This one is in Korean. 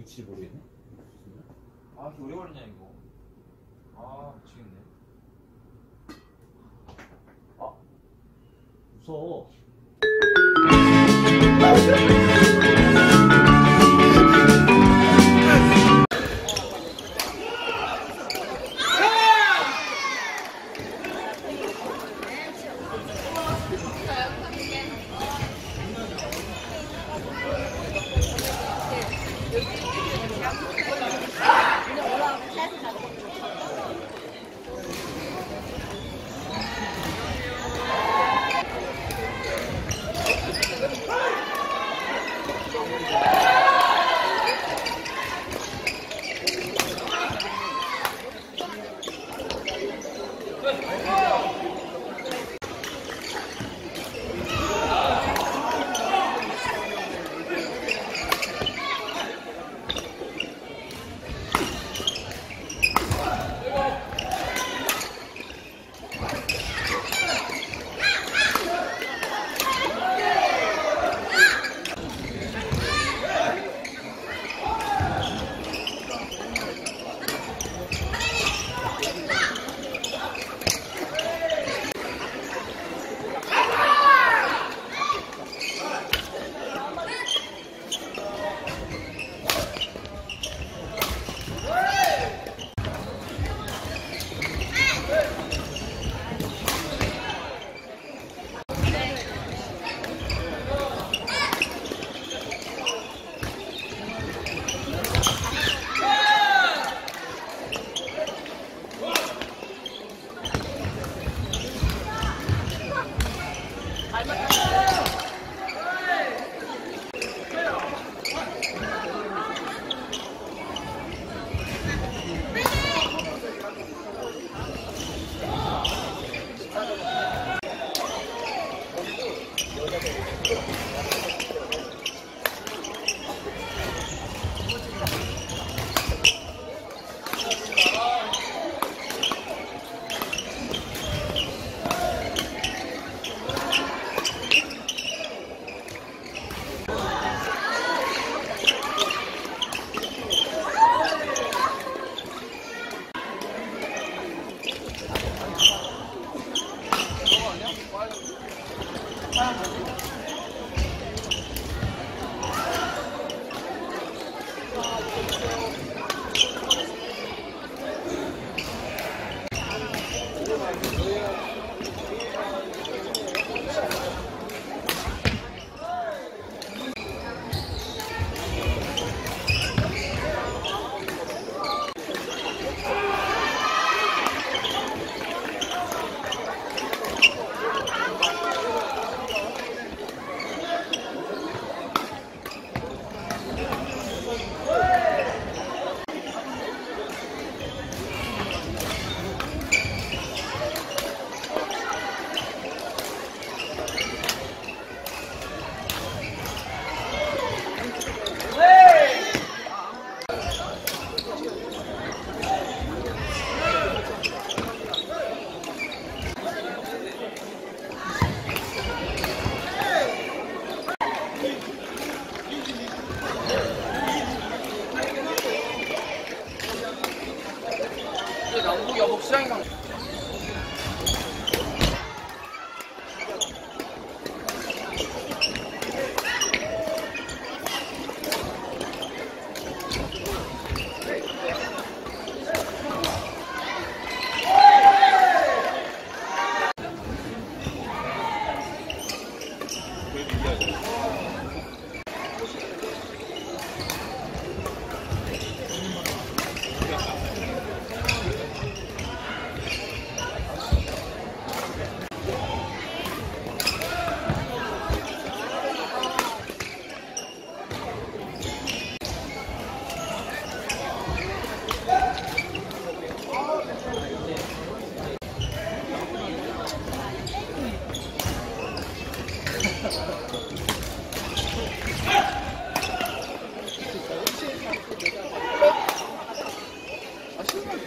위치를 모르겠네. 아, 이렇게 오래 걸리냐 이거. 아, 미치겠네. 아, 무서워.